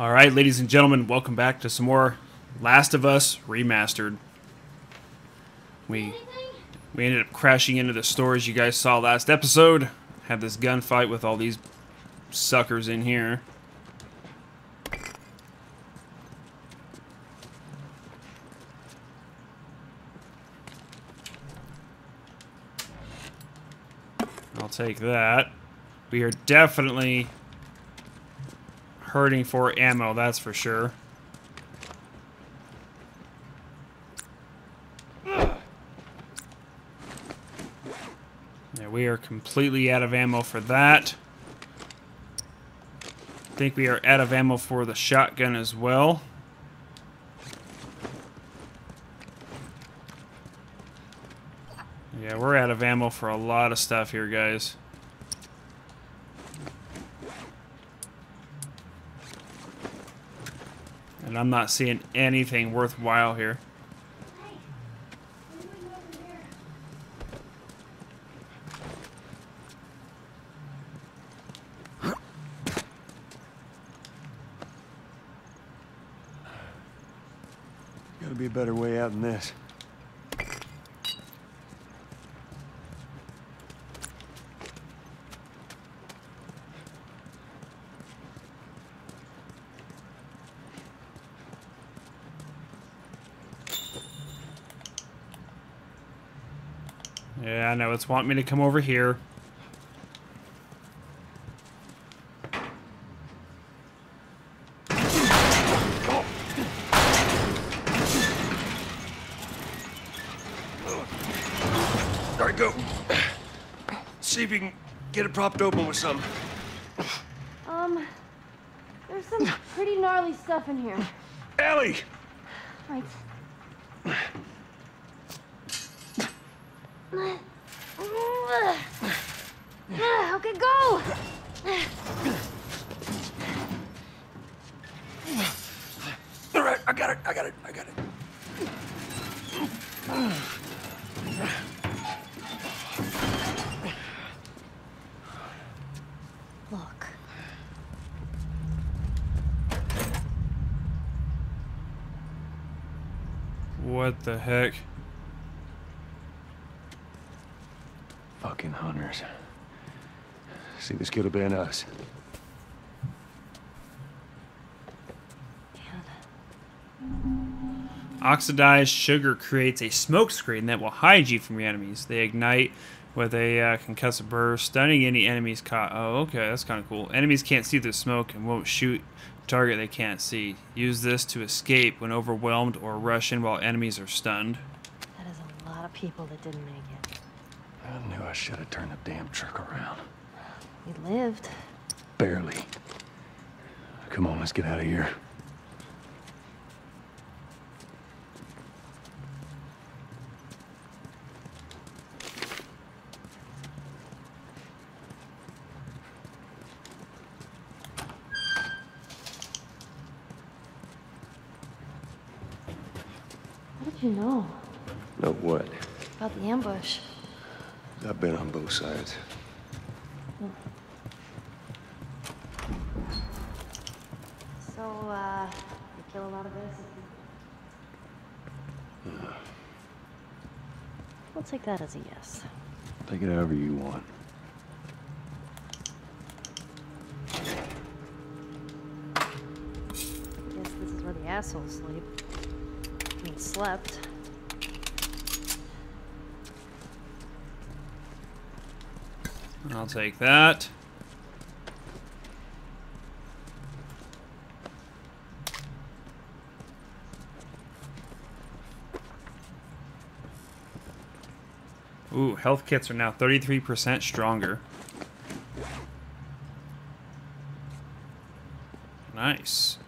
All right, ladies and gentlemen, welcome back to some more Last of Us Remastered. We ended up crashing into the stores you guys saw last episode. Had this gunfight with all these suckers in here. I'll take that. We are definitely hurting for ammo, that's for sure. Yeah, we are completely out of ammo for that. I think we are out of ammo for the shotgun as well. Yeah, we're out of ammo for a lot of stuff here, guys. And I'm not seeing anything worthwhile here. Gotta be a better way out than this. Yeah, I know, it's wanting me to come over here. All right, go. See if you can get it propped open with something. There's some pretty gnarly stuff in here. Ellie! Right. Okay, go! All right, I got it. Look. What the heck? Fucking hunters. See, this could have been us. Oxidized sugar creates a smoke screen that will hide you from your enemies. They ignite with a concussive burst, stunning any enemies caught. Oh, okay, that's kind of cool. Enemies can't see the smoke and won't shoot a target they can't see. Use this to escape when overwhelmed or rush in while enemies are stunned. That is a lot of people that didn't make it. I knew I should have turned the damn truck around. We lived. Barely. Come on, let's get out of here. What did you know? Know what? About the ambush. I've been on both sides. So, you kill a lot of us? We'll take that as a yes. Take it however you want. I guess this is where the assholes sleep. I mean, slept. I'll take that. Ooh, health kits are now 33% stronger. Nice.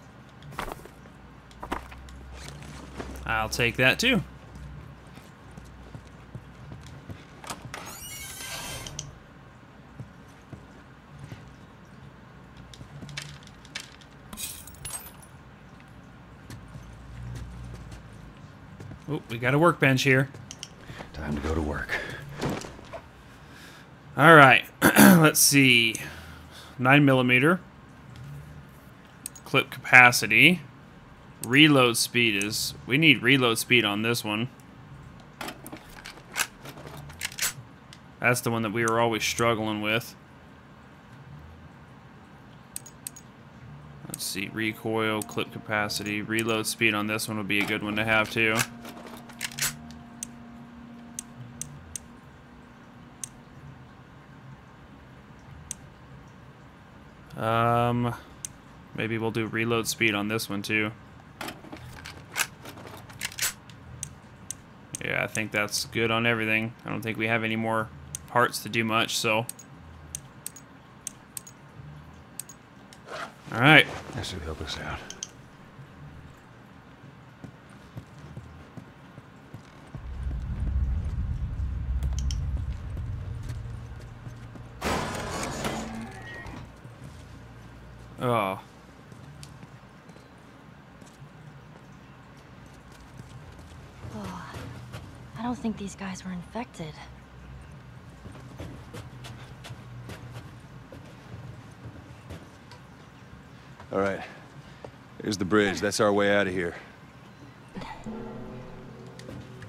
I'll take that too. Oh, we got a workbench here. Time to go to work. All right, let's see. 9mm. clip capacity. Reload speed is... we need reload speed on this one. That's the one that we were always struggling with. Let's see, recoil, clip capacity. Reload speed on this one would be a good one to have too. Maybe we'll do reload speed on this one too. Yeah, I think that's good on everything. I don't think we have any more parts to do much, so. All right. That should help us out. Oh. Oh. I don't think these guys were infected. All right. Here's the bridge. That's our way out of here.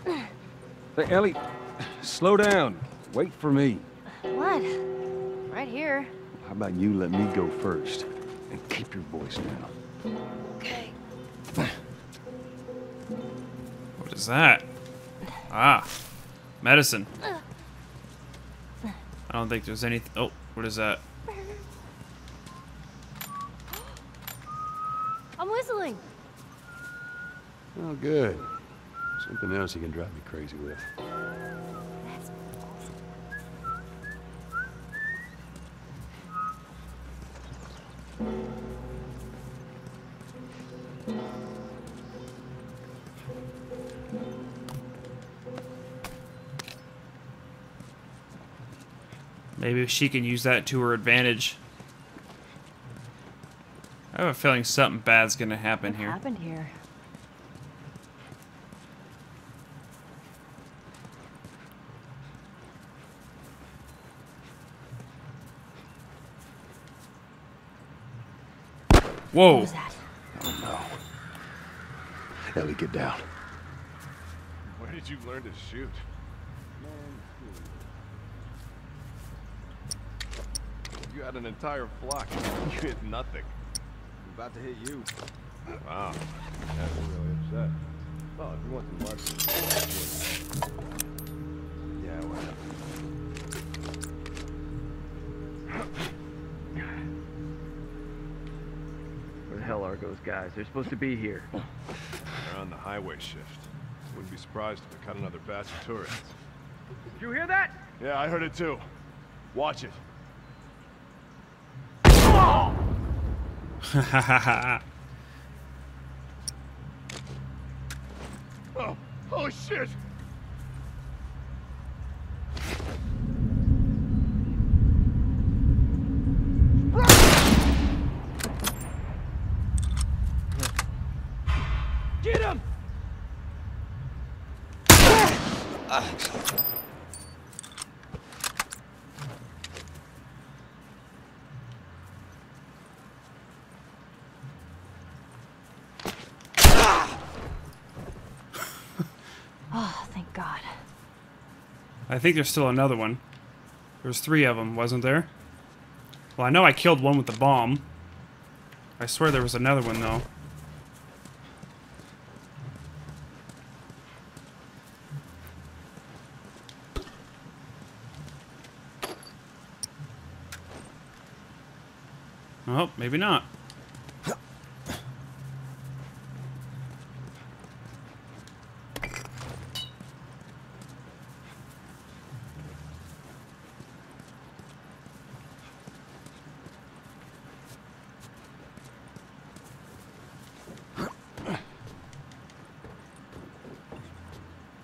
Hey, Ellie, slow down. Wait for me. What? Right here. How about you let me go first? And keep your voice down. Okay. What is that? Ah. Medicine. I don't think there's anything. Oh, what is that? I'm whistling. Oh, good. Something else you can drive me crazy with. Maybe she can use that to her advantage. I have a feeling something bad's gonna happen here. What happened here? Whoa! What was that? Oh no! Ellie, get down. Where did you learn to shoot? You had an entire flock. You hit nothing. I'm about to hit you. Wow. That's really upset. Oh, if you want some luck. Yeah, well. Where the hell are those guys? They're supposed to be here. They're on the highway shift. Wouldn't be surprised if we caught another batch of tourists. Did you hear that? Yeah, I heard it too. Watch it. Oh, oh shit. Get him. I think there's still another one. There was 3 of them, wasn't there? Well, I know I killed one with the bomb. I swear there was another one, though. Oh, maybe not.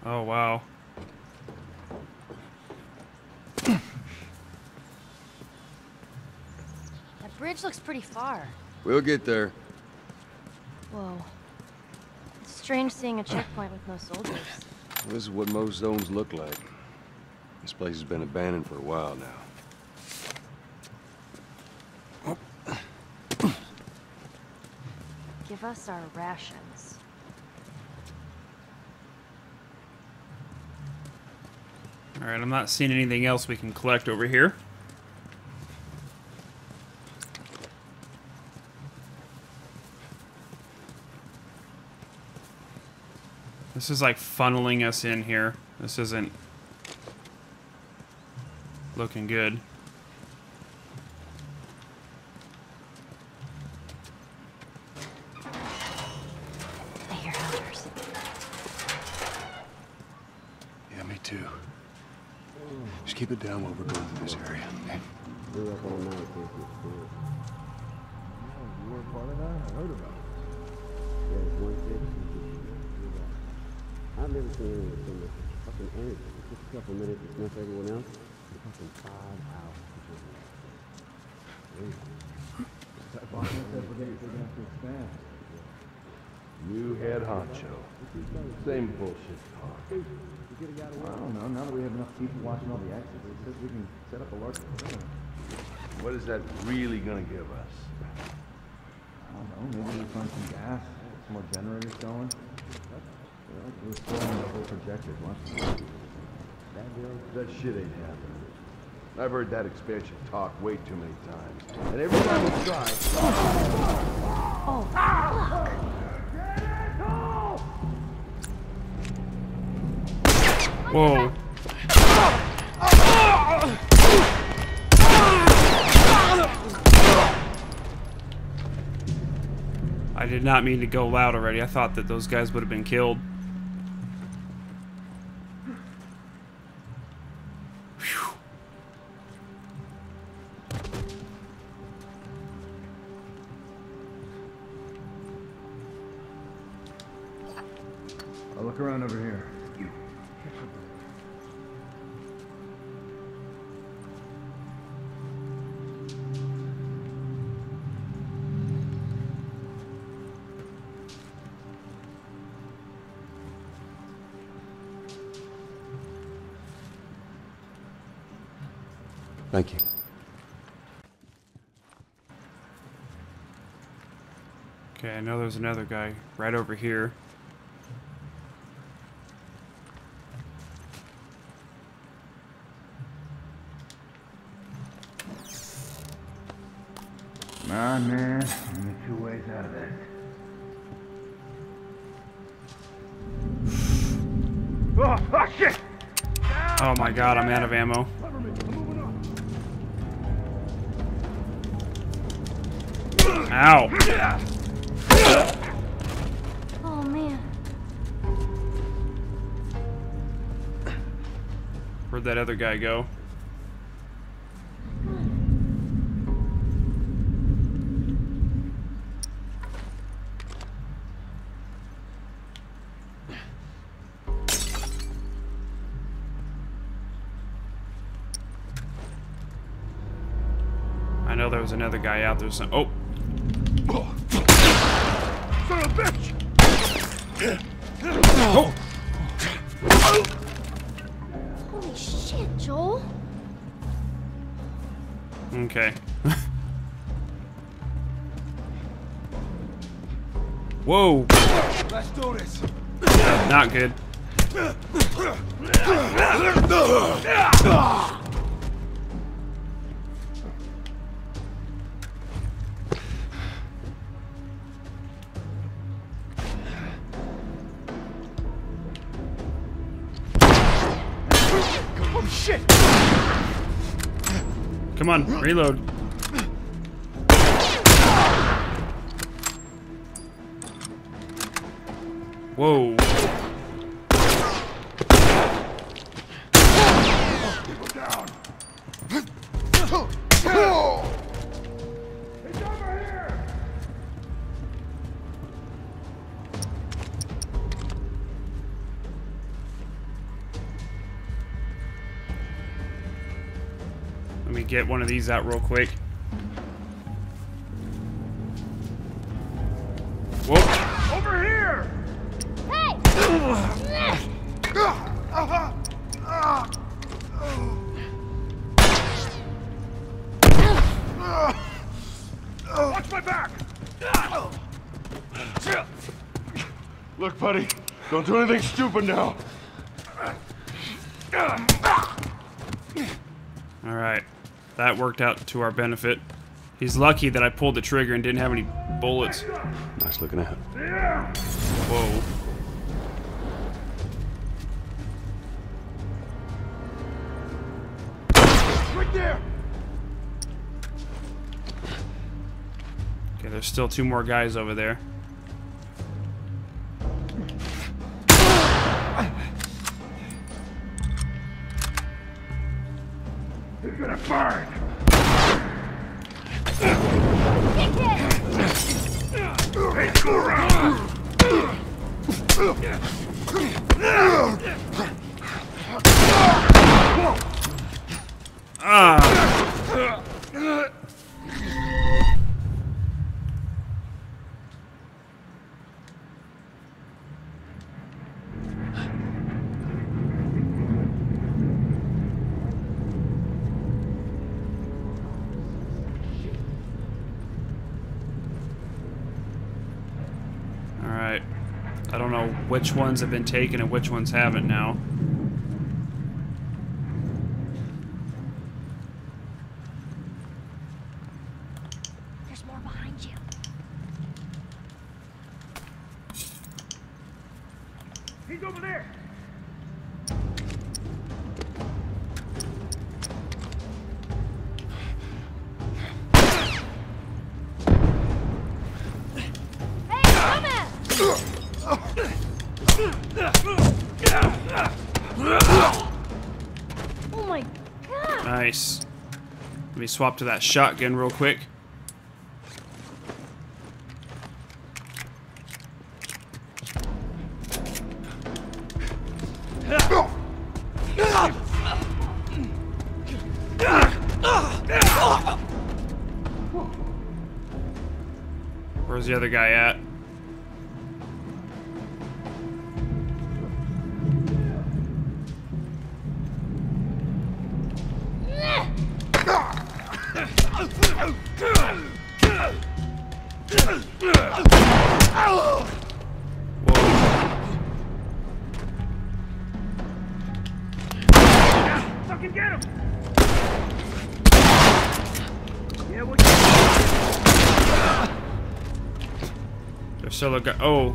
Oh, wow. That bridge looks pretty far. We'll get there. Whoa. It's strange seeing a checkpoint with no soldiers. This is what most zones look like. This place has been abandoned for a while now. give us our rations. Alright, I'm not seeing anything else we can collect over here. This is like funneling us in here. This isn't looking good. I hear hollers. Yeah, me too. Just keep it down while we're going through this area, okay? We're up all night. You weren't part of that? I heard about it. Yeah, it's 160. I've never seen anyone so much fucking energy. Just a couple minutes to snuff everyone else. It's fucking 5 hours to do that. New head honcho. Same bullshit talk. I don't know. Now that we have enough people watching all the actions, it says we can set up a large program. What is that really gonna give us? I don't know. Maybe we find some gas, some more generators going. We're still on the whole projector, once. That shit ain't happening. I've heard that expansion talk way too many times. And every time we try... Oh, fuck! Whoa. I did not mean to go loud already. I thought that those guys would have been killed. Thank you. Okay, I know there's another guy right over here. Come on, man. Only 2 ways out of that. Oh, oh, shit! Oh my god, I'm out of ammo. Ow! Oh man! Where'd that other guy go? I know there was another guy out there. Some oh. Son of a bitch! Oh. Holy shit, Joel! Okay. Whoa! Let's do this. Not good. Come on, reload. Whoa. Get one of these out real quick. Whoa. Over here! Hey! Watch my back! Look, buddy, don't do anything stupid now. All right, that worked out to our benefit. He's lucky that I pulled the trigger and didn't have any bullets. Nice looking out. Whoa. Right there. Okay, there's still two more guys over there. You're gonna burn. Hey, go around. Ah. I don't know which ones have been taken and which ones haven't now. There's more behind you. He's over there. Nice. Let me swap to that shotgun real quick. Where's the other guy at? So look, oh.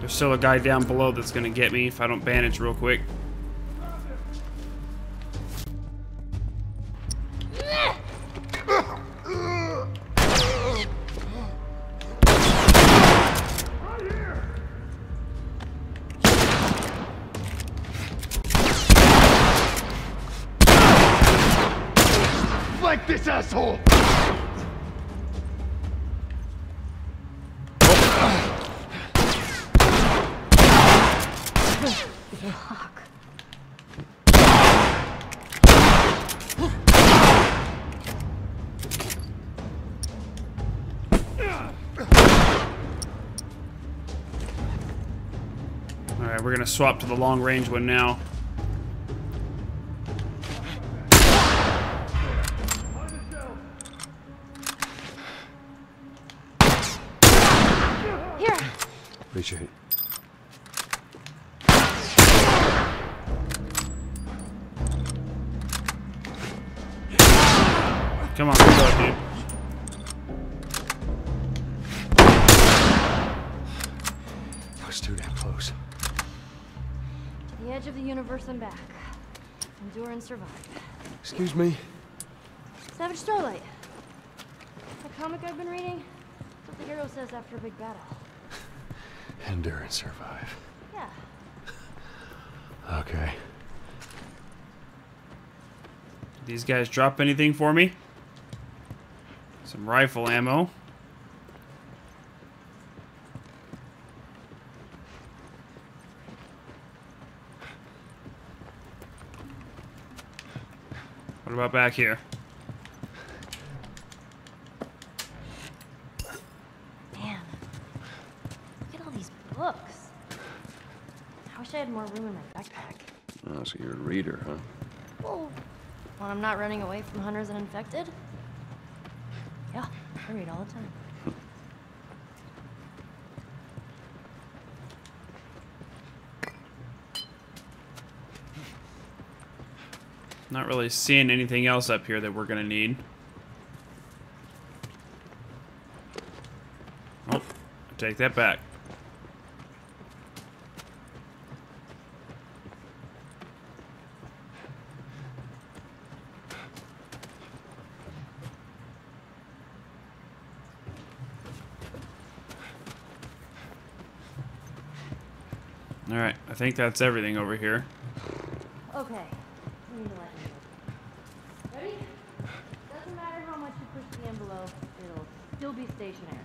There's still a guy down below that's gonna get me if I don't bandage real quick. Like this asshole. Fuck. All right, we're gonna swap to the long range one now. Appreciate it. Come on, let's go, dude. That was too damn close. To the edge of the universe and back. Endure and survive. Excuse me? Savage Starlight. The comic I've been reading? That's what the hero says after a big battle. Endure and survive. Yeah. Okay. Did these guys drop anything for me? Some rifle ammo. What about back here? I wish I had more room in my backpack. Oh, so you're a reader, huh? Well, When I'm not running away from hunters and infected? Yeah, I read all the time. Not really seeing anything else up here that we're gonna need. Oh, I take that back. All right, I think that's everything over here. Okay. Ready? Doesn't matter how much you push the envelope, it'll still be stationary.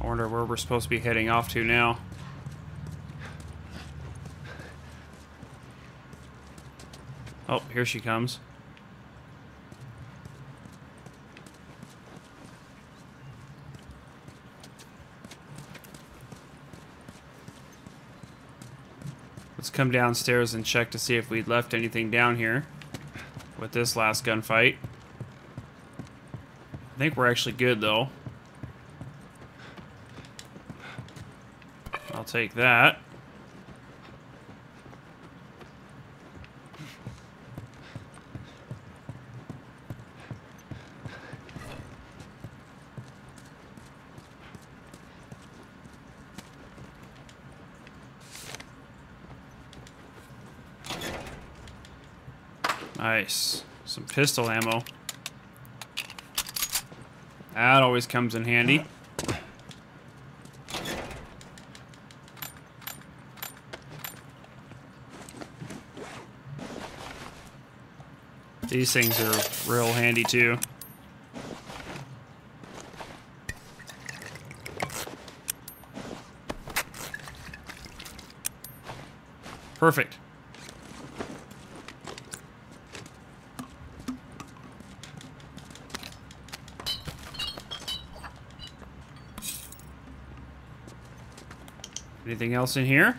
I wonder where we're supposed to be heading off to now. Oh, here she comes. Let's come downstairs and check to see if we'd left anything down here with this last gunfight. I think we're actually good, though. I'll take that. Nice. Some pistol ammo. That always comes in handy. These things are real handy too. Perfect. Anything else in here?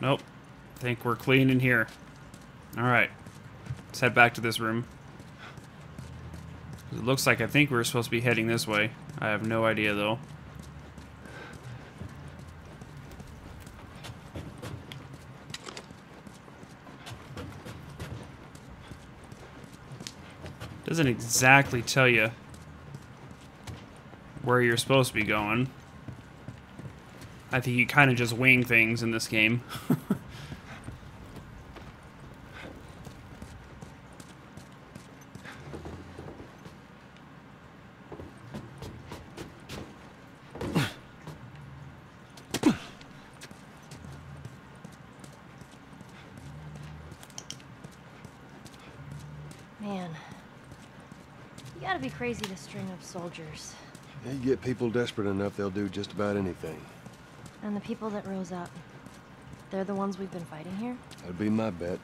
Nope. I think we're clean in here. Alright. Let's head back to this room. It looks like I think we're supposed to be heading this way. I have no idea though. Doesn't exactly tell you where you're supposed to be going. I think you kind of just wing things in this game. Man. You gotta be crazy to string up soldiers. You get people desperate enough, they'll do just about anything. And the people that rose up, they're the ones we've been fighting here? That'd be my bet.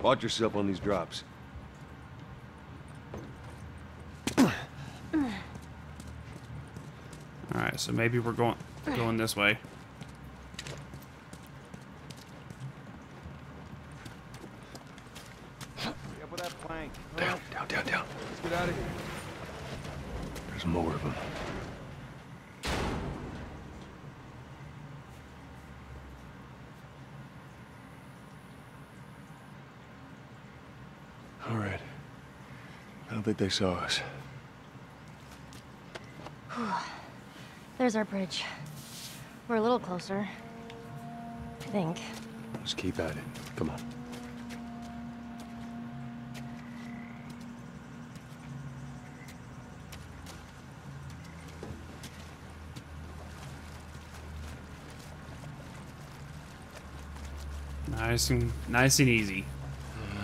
Watch yourself on these drops. Alright, so maybe we're going this way. Down. Let's get out of here. There's more of them. All right. I don't think they saw us. There's our bridge. We're a little closer, I think. Let's keep at it. Come on. Nice and easy.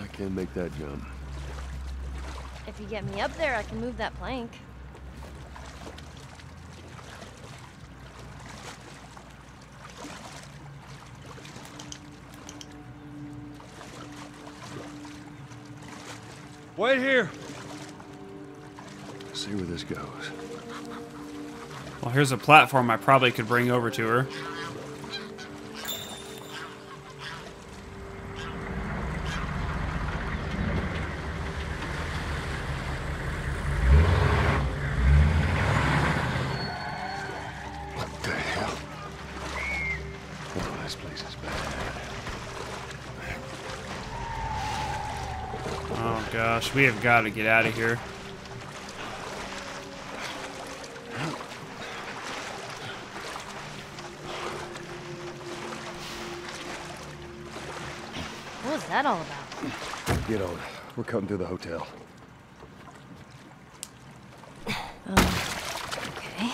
I can't make that jump. If you get me up there, I can move that plank. Wait here. Let's see where this goes. Well, here's a platform I probably could bring over to her. We have got to get out of here. What was that all about? Get on. We're coming to the hotel. Okay.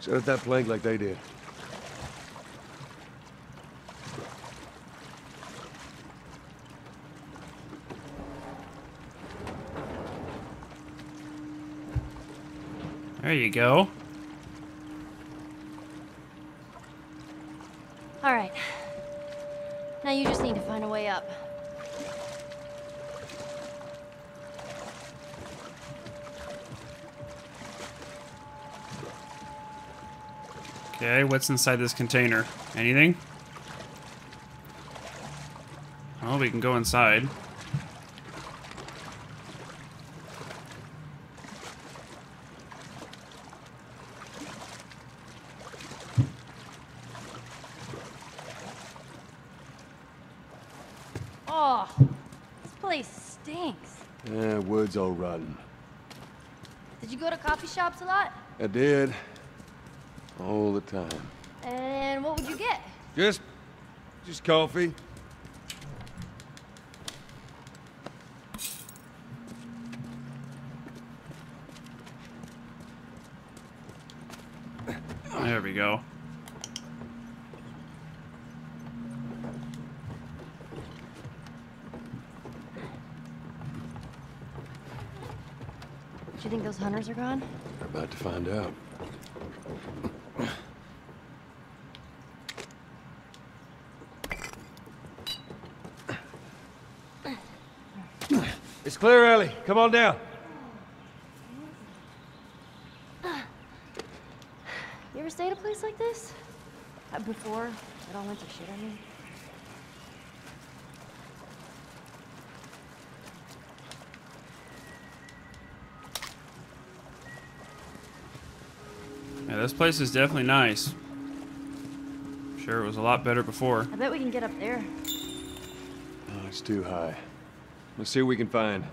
Set at that plank like they did. There you go. All right. Now you just need to find a way up. Okay, what's inside this container? Anything? Well, we can go inside. Oh, this place stinks. Yeah, wood's all rotten. Did you go to coffee shops a lot? I did. All the time. And what would you get? Just coffee. There we go. Do you think those hunters are gone? We're about to find out. It's clear, Ellie. Come on down. You ever stayed at a place like this? Before it all went to shit on me? Yeah, this place is definitely nice. I'm sure it was a lot better before. I bet we can get up there. Oh, it's too high. Let's see what we can find.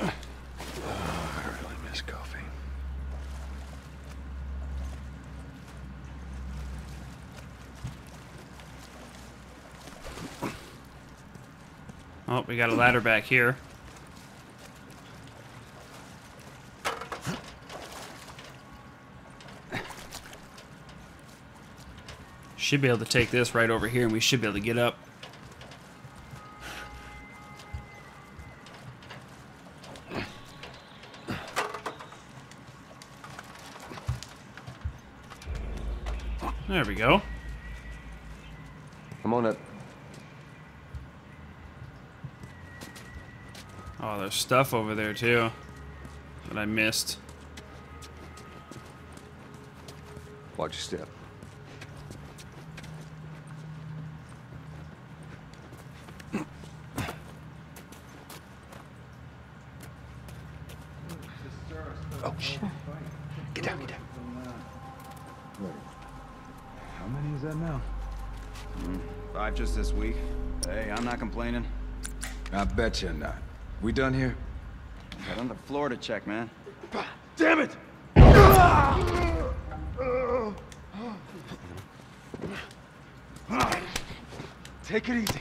Oh, I really miss coffee. Oh, we got a ladder back here. Should be able to take this right over here and we should be able to get up. There we go. Come on up. Oh, there's stuff over there too that I missed. Watch your step. Oh, shit. Get down, get down. How many is that now? 5 just this week. Hey, I'm not complaining. I bet you're not. We done here? Got on the floor to check, man. Damn it! Take it easy.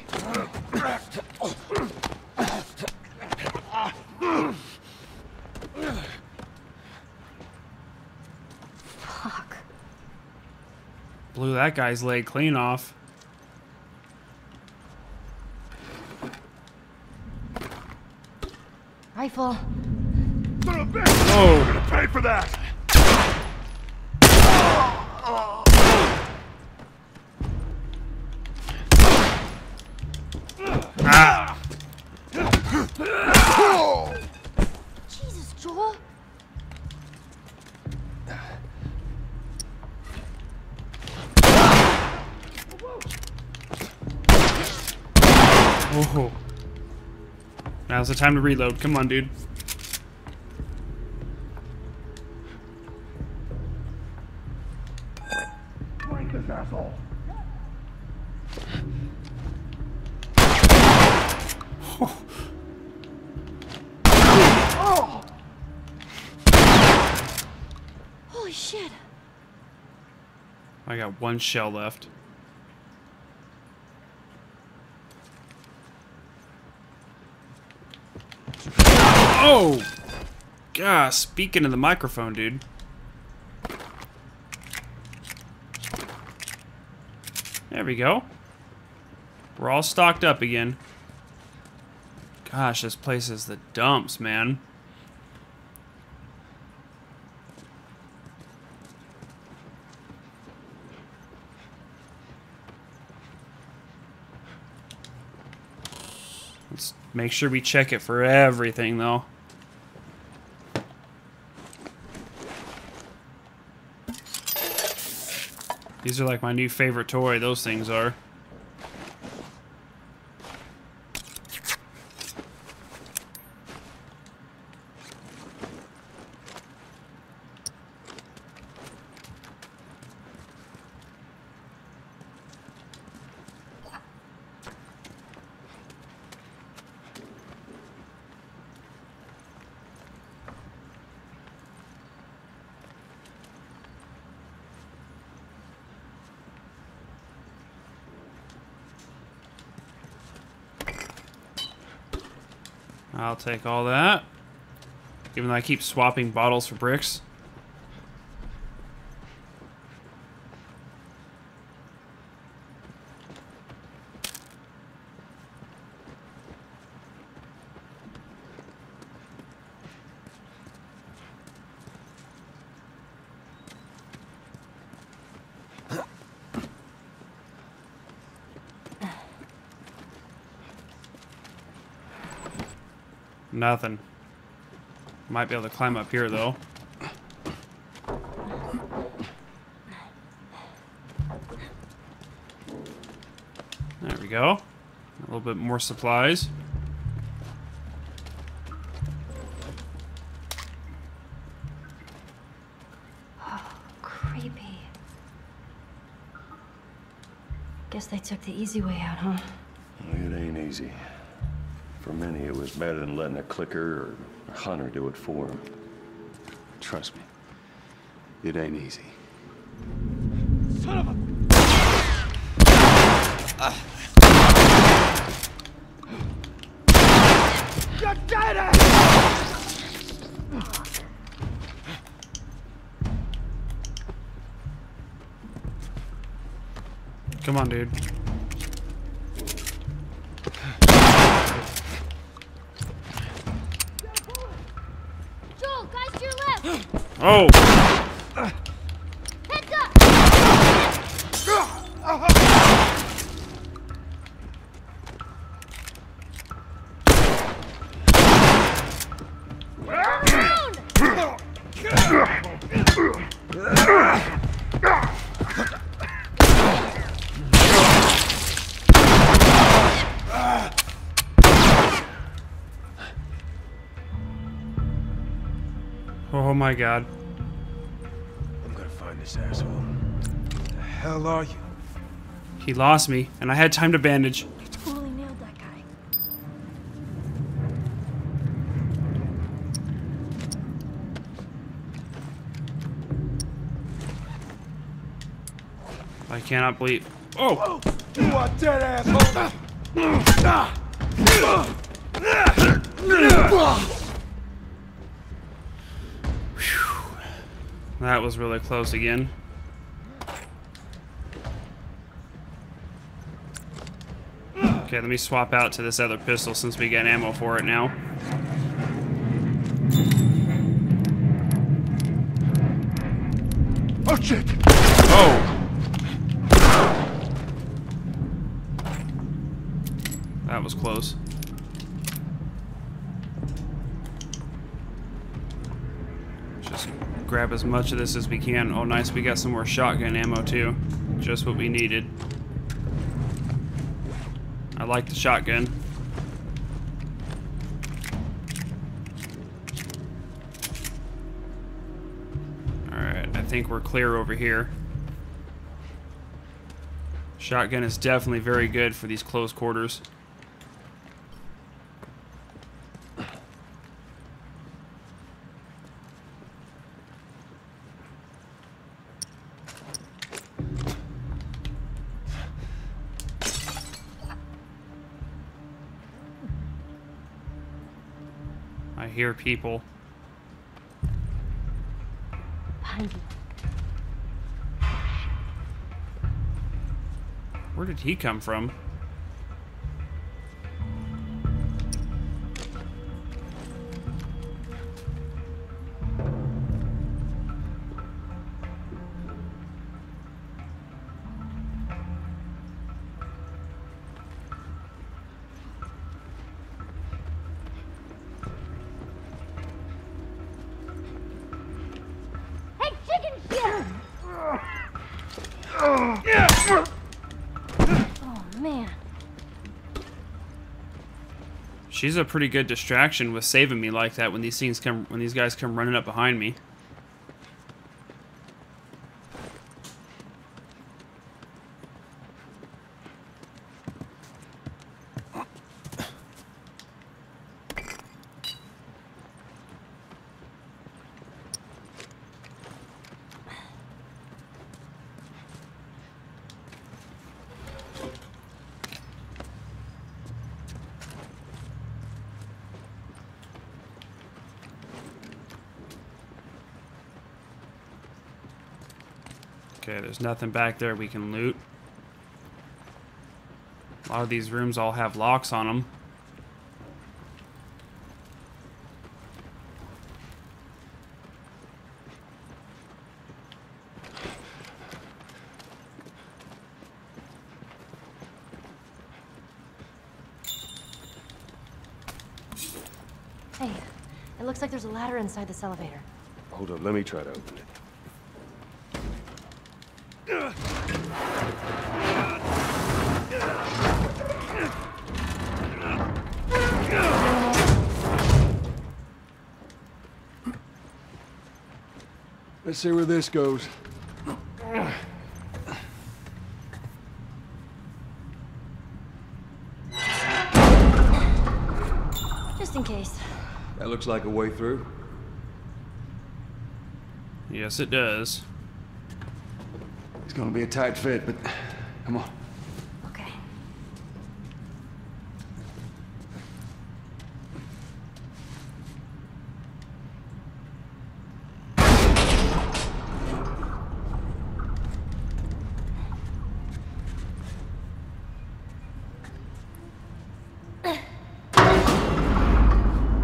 Fuck. Blew that guy's leg clean off. Rifle. Son of a bitch! Oh. You're gonna pay for that! Jesus, Joel. Oh. Now's the time to reload. Come on, dude. Break this asshole. Holy shit. I got one shell left. Oh! Gosh, speaking in the microphone, dude. There we go. We're all stocked up again. Gosh, this place is the dumps, man. Let's make sure we check it for everything, though. These are like my new favorite toy, those things are. I'll take all that, even though I keep swapping bottles for bricks. Nothing. Might be able to climb up here, though. There we go. A little bit more supplies. Oh, creepy. Guess they took the easy way out, huh? It ain't easy. For many, it was better than letting a clicker or a hunter do it for him. Trust me, it ain't easy. Son of a... You did it! Come on, dude. Oh! Heads up! Oh my god. I'm gonna find this asshole. Who the hell are you? He lost me, and I had time to bandage. I totally nailed that guy. I cannot believe. Oh! You are dead, asshole! That was really close again. Okay, let me swap out to this other pistol since we got ammo for it now. Oh shit! Oh! That was close. Grab as much of this as we can. Oh, nice. We got some more shotgun ammo, too. Just what we needed. I like the shotgun. Alright, I think we're clear over here. Shotgun is definitely very good for these close quarters. Hear people. Where did he come from? She's a pretty good distraction with saving me like that when these things come, when these guys come running up behind me. Okay, there's nothing back there we can loot. A lot of these rooms all have locks on them. Hey, it looks like there's a ladder inside this elevator. Hold up, let me try to open it. Let's see where this goes. Just in case. That looks like a way through. Yes, it does. It's gonna be a tight fit, but come on. Okay.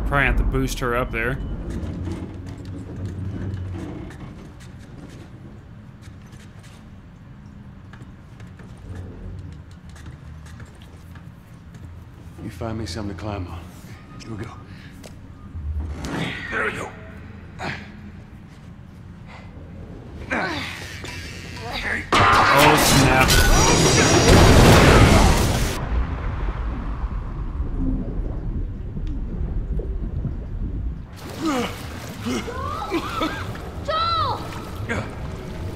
Probably have to boost her up there. Find me something to climb on. Here we go. There we go. Oh, snap. Joel!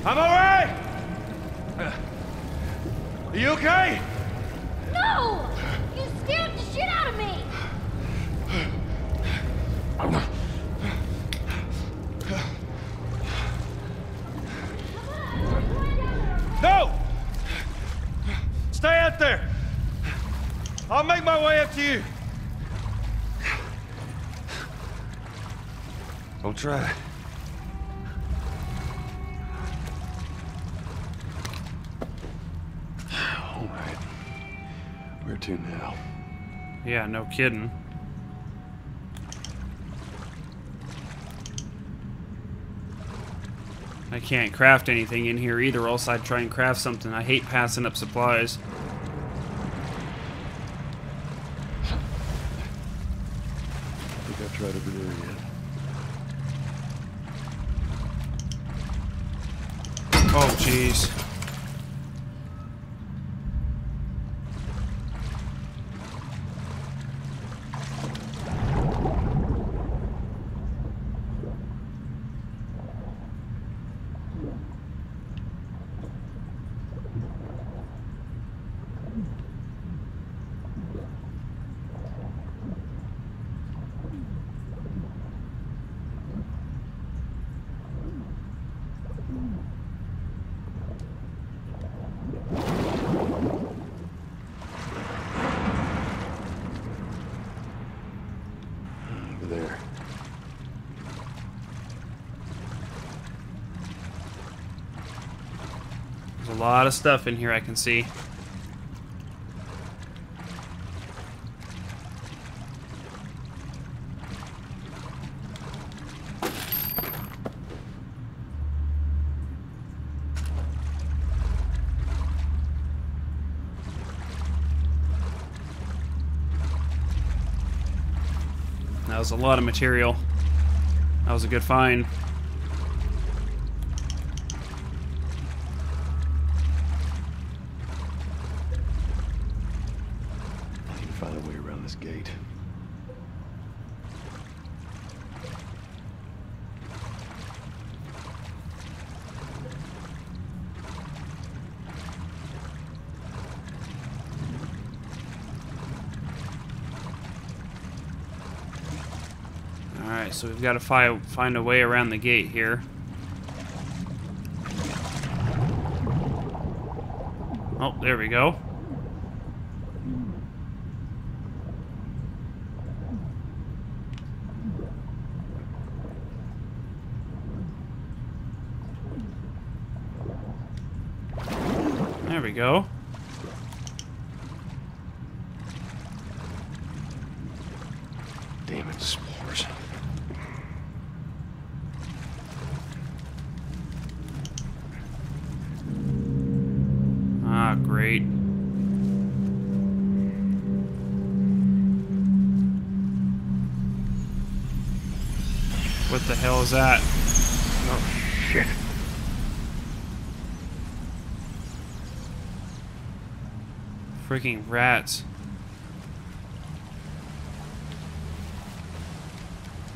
I'm all right! Are you okay? No! You scared the shit out of me! I'm not. No! Stay out there! I'll make my way up to you. Don't try. All right. Where to now? Yeah, no kidding. I can't craft anything in here either, else I'd try and craft something. I hate passing up supplies. I think I've tried over there yet. Oh, jeez. A lot of stuff in here I can see. That was a lot of material. That was a good find. So we've got to find a way around the gate here. Oh, there we go. There we go. Damn it, spores. Great. What the hell is that? Oh, shit. Freaking rats.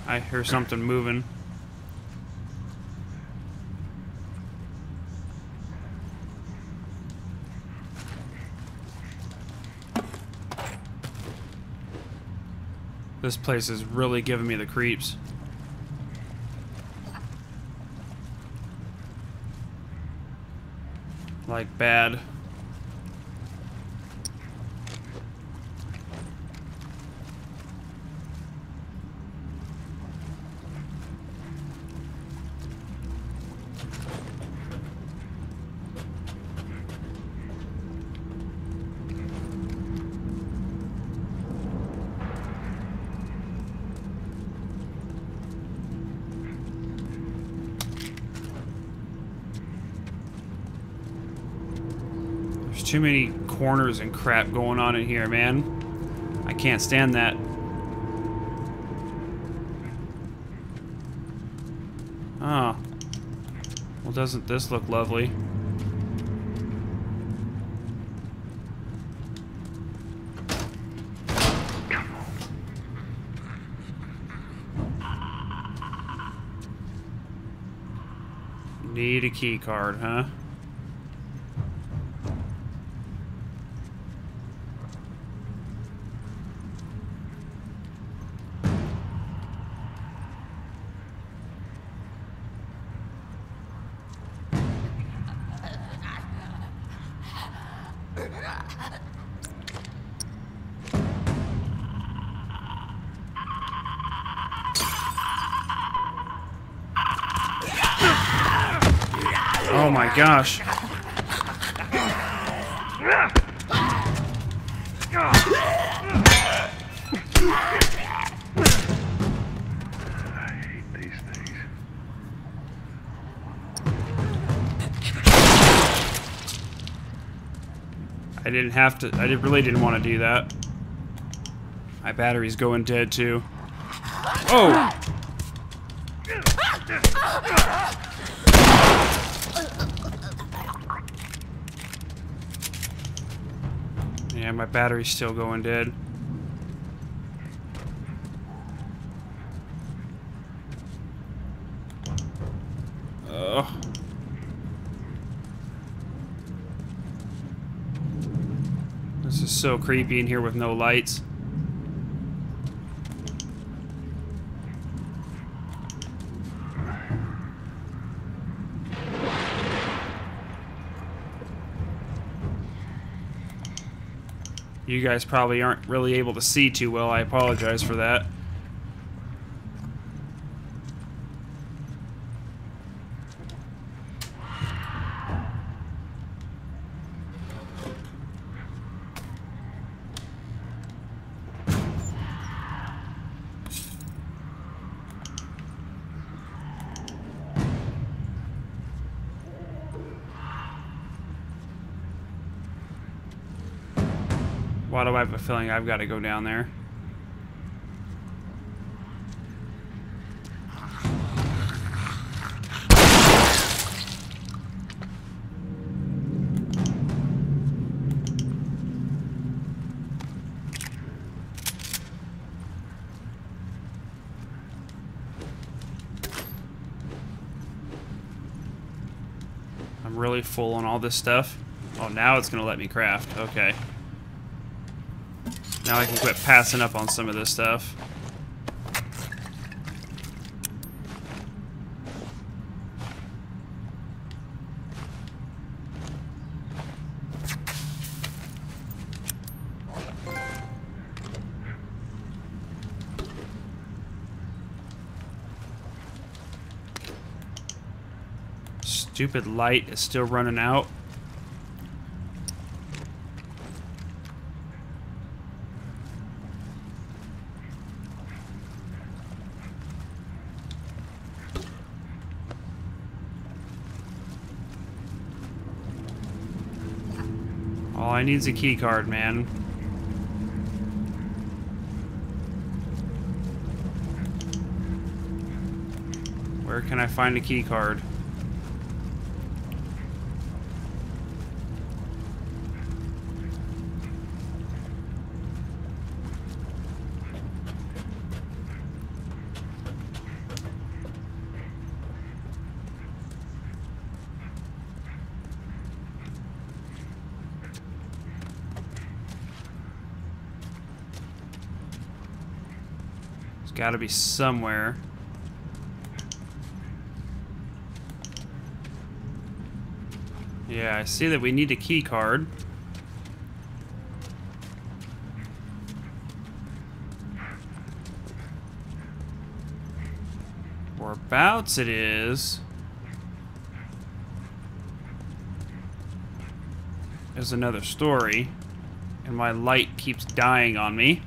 I hear something moving. This place is really giving me the creeps. Like, bad. Too many corners and crap going on in here, man. I can't stand that. Oh. Well, doesn't this look lovely? Need a key card, huh? Oh my gosh. Didn't have to. I really didn't want to do that. My battery's going dead too. Oh! Yeah, my battery's still going dead. Oh. This is so creepy in here with no lights. You guys probably aren't really able to see too well. I apologize for that. Why do I have a feeling I've got to go down there? I'm really full on all this stuff. Oh, now it's gonna let me craft. Okay. Now I can quit passing up on some of this stuff. Stupid light is still running out. All I need is a key card, man. Where can I find a key card? Gotta be somewhere. Yeah, I see that we need a key card. Whereabouts it is. There's another story. And my light keeps dying on me,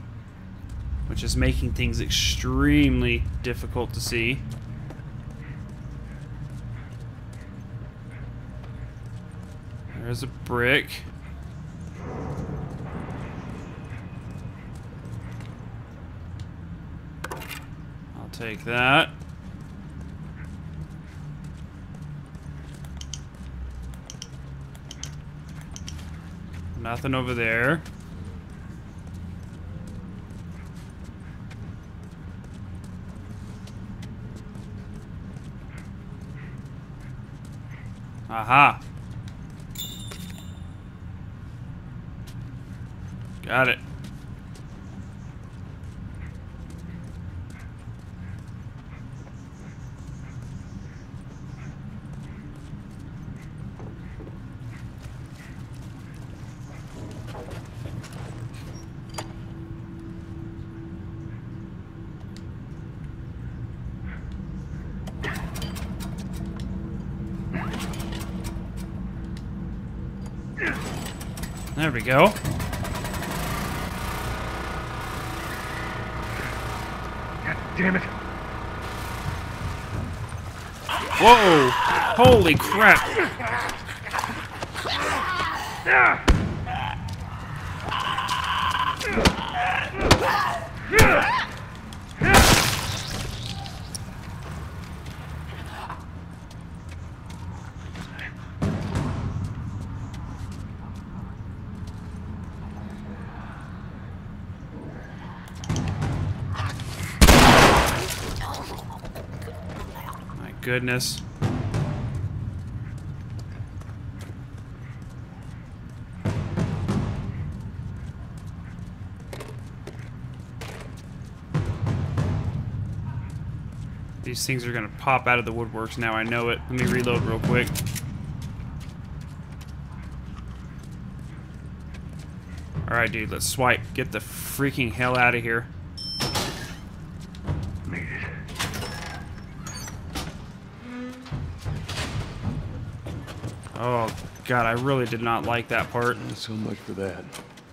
which is making things extremely difficult to see. There's a brick. I'll take that. Nothing over there. Aha. Got it. There we go. God damn it. Whoa! Holy crap! Goodness. These things are gonna pop out of the woodworks now, I know it. Let me reload real quick. Alright, dude, let's swipe. Get the freaking hell out of here. Oh, God, I really did not like that part. Not so much for that.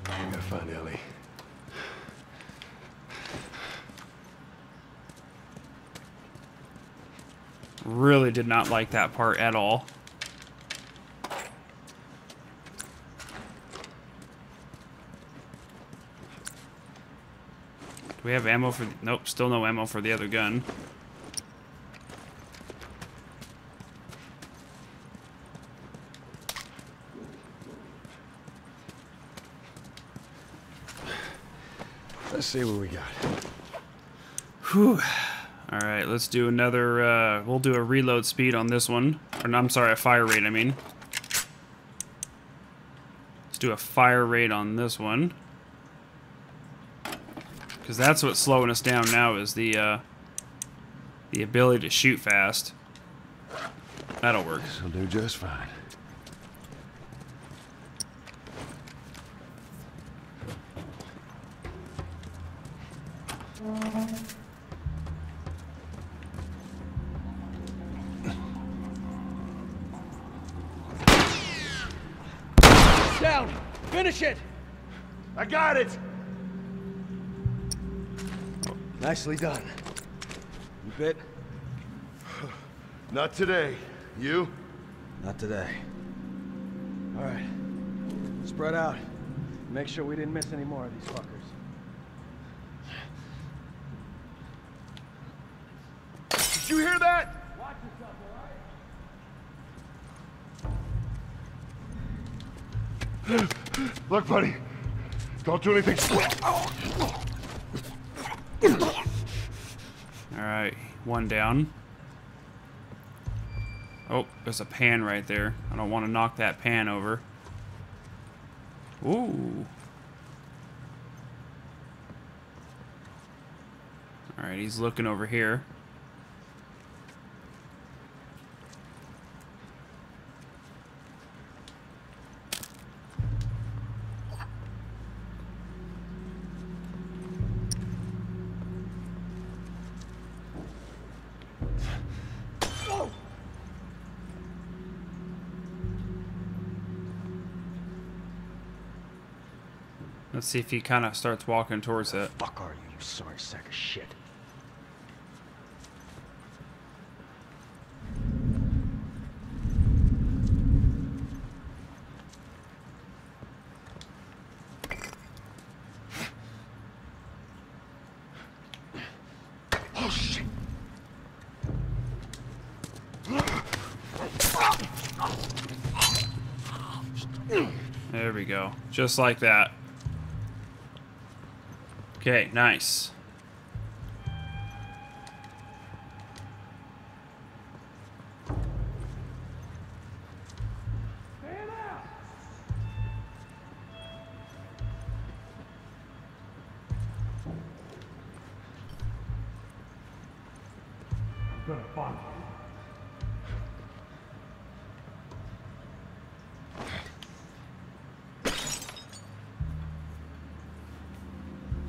I gotta find Ellie. Really did not like that part at all. Do we have ammo for... Nope, still no ammo for the other gun. Let's see what we got. Whew. All right, let's do another, we'll do a reload speed on this one. Or no, I'm sorry, a fire rate, I mean. Let's do a fire rate on this one. Because that's what's slowing us down now is the ability to shoot fast. That'll work. This'll do just fine. Down! Finish it! I got it! Nicely done. You bit? Not today. You? Not today. All right. Spread out. Make sure we didn't miss any more of these fuckers. Did you hear that? Watch yourself, all right? Look, buddy. Don't do anything. All right, one down. Oh, there's a pan right there. I don't want to knock that pan over. Ooh. All right, he's looking over here. Let's see if he kind of starts walking towards it. Fuck are you, you sorry sack of shit? Oh shit! There we go. Just like that. Okay, nice.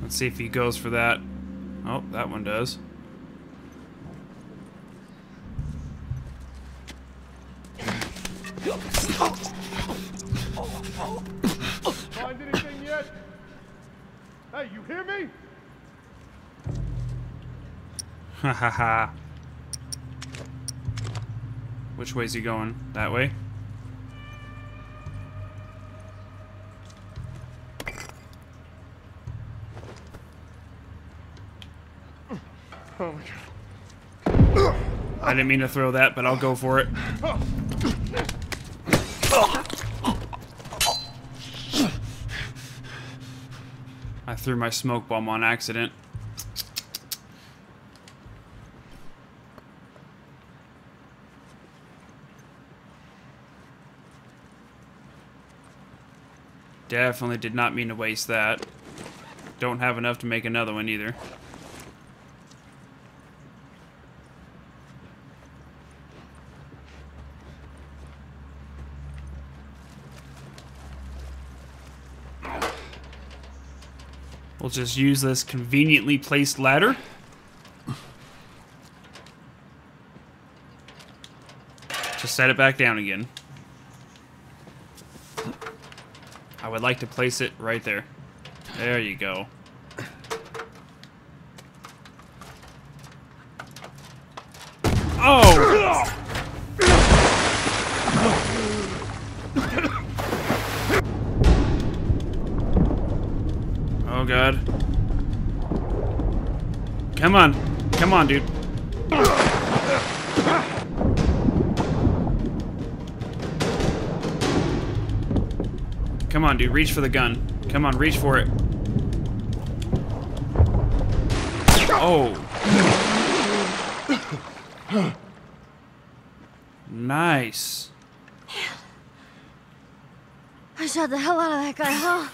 Let's see if he goes for that. Oh, that one does. yet? Hey, you hear me? Ha ha ha. Which way's he going? That way? Oh my God. I didn't mean to throw that, but I'll go for it. I threw my smoke bomb on accident. Definitely did not mean to waste that. Don't have enough to make another one either. We'll just use this conveniently placed ladder. Just set it back down again. I would like to place it right there. There you go. Oh! Oh God. Come on. Come on, dude. Come on, dude, reach for the gun. Come on, reach for it. Oh. Nice. Man. I shot the hell out of that guy, huh?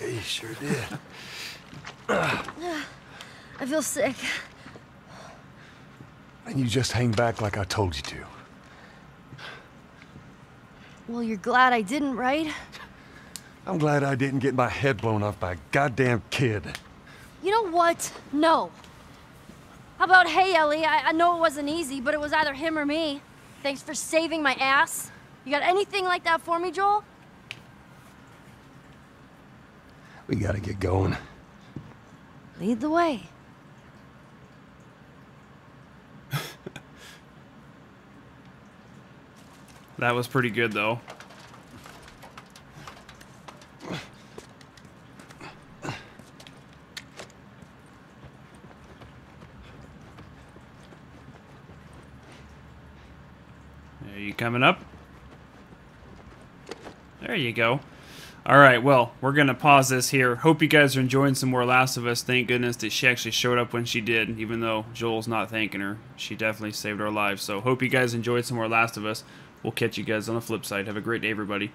Yeah, you sure did. I feel sick. And you just hang back like I told you to. Well, you're glad I didn't, right? I'm glad I didn't get my head blown off by a goddamn kid. You know what? No. How about, hey, Ellie, I know it wasn't easy, but it was either him or me. Thanks for saving my ass. You got anything like that for me, Joel? We gotta get going. Lead the way. That was pretty good, though. Are you coming up? There you go. Alright, well, we're going to pause this here. Hope you guys are enjoying some more Last of Us. Thank goodness that she actually showed up when she did, even though Joel's not thanking her. She definitely saved our lives. So, hope you guys enjoyed some more Last of Us. We'll catch you guys on the flip side. Have a great day, everybody.